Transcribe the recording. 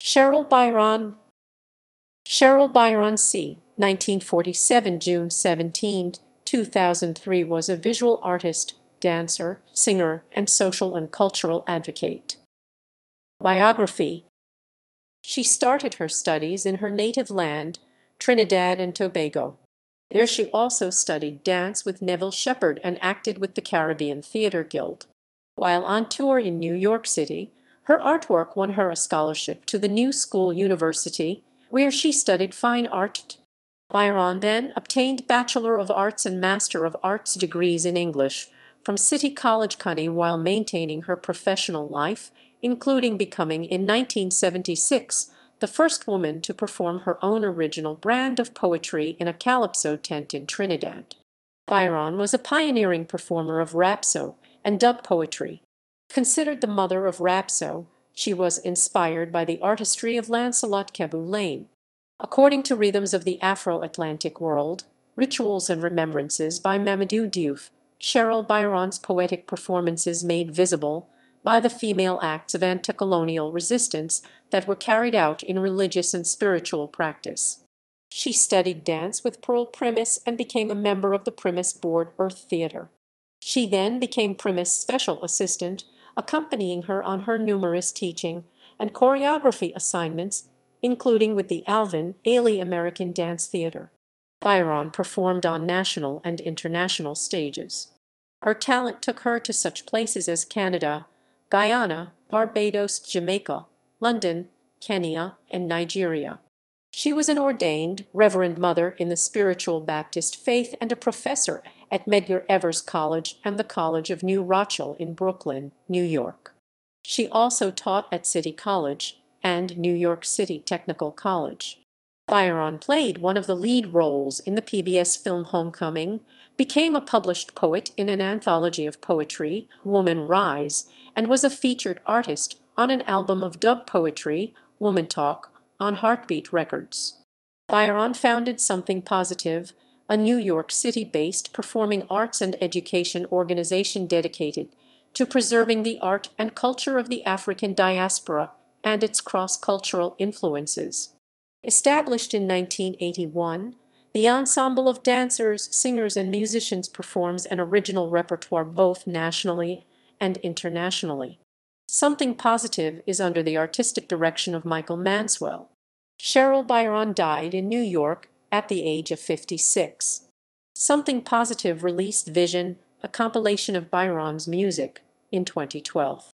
Cheryl Byron. Cheryl Byron c. 1947, June 17, 2003, was a visual artist, dancer, singer, and social and cultural advocate. Biography. She started her studies in her native land, Trinidad and Tobago. There she also studied dance with Neville Shepherd and acted with the Caribbean Theater Guild. While on tour in New York City, her artwork won her a scholarship to the New School University, where she studied fine art. Byron then obtained Bachelor of Arts and Master of Arts degrees in English from City College CUNY while maintaining her professional life, including becoming, in 1976, the first woman to perform her own original brand of poetry in a calypso tent in Trinidad. Byron was a pioneering performer of rapso and dub poetry. Considered the mother of rapso, she was inspired by the artistry of Lancelot Kebou Lane. According to Rhythms of the Afro-Atlantic World, Rituals and Remembrances by Mamadou Diouf, Cheryl Byron's poetic performances made visible by the female acts of anti-colonial resistance that were carried out in religious and spiritual practice. She studied dance with Pearl Primus and became a member of the Primus Board Earth Theatre. She then became Primus Special Assistant, accompanying her on her numerous teaching and choreography assignments, including with the Alvin Ailey American Dance Theater. Byron performed on national and international stages. Her talent took her to such places as Canada, Guyana, Barbados, Jamaica, London, Kenya, and Nigeria. She was an ordained Reverend Mother in the Spiritual Baptist faith and a professor at Medgar Evers College and the College of New Rochelle in Brooklyn, New York. She also taught at City College and New York City Technical College. Byron played one of the lead roles in the PBS film Homecoming, became a published poet in an anthology of poetry, Woman Rise, and was a featured artist on an album of dub poetry, Woman Talk, on Heartbeat Records. Byron founded Something Positive, a New York City-based performing arts and education organization dedicated to preserving the art and culture of the African diaspora and its cross-cultural influences. Established in 1981, the ensemble of dancers, singers, and musicians performs an original repertoire both nationally and internationally. Something Positive is under the artistic direction of Michael Manswell. Cheryl Byron died in New York at the age of 56. Something Positive released Vision, a compilation of Byron's music, in 2012.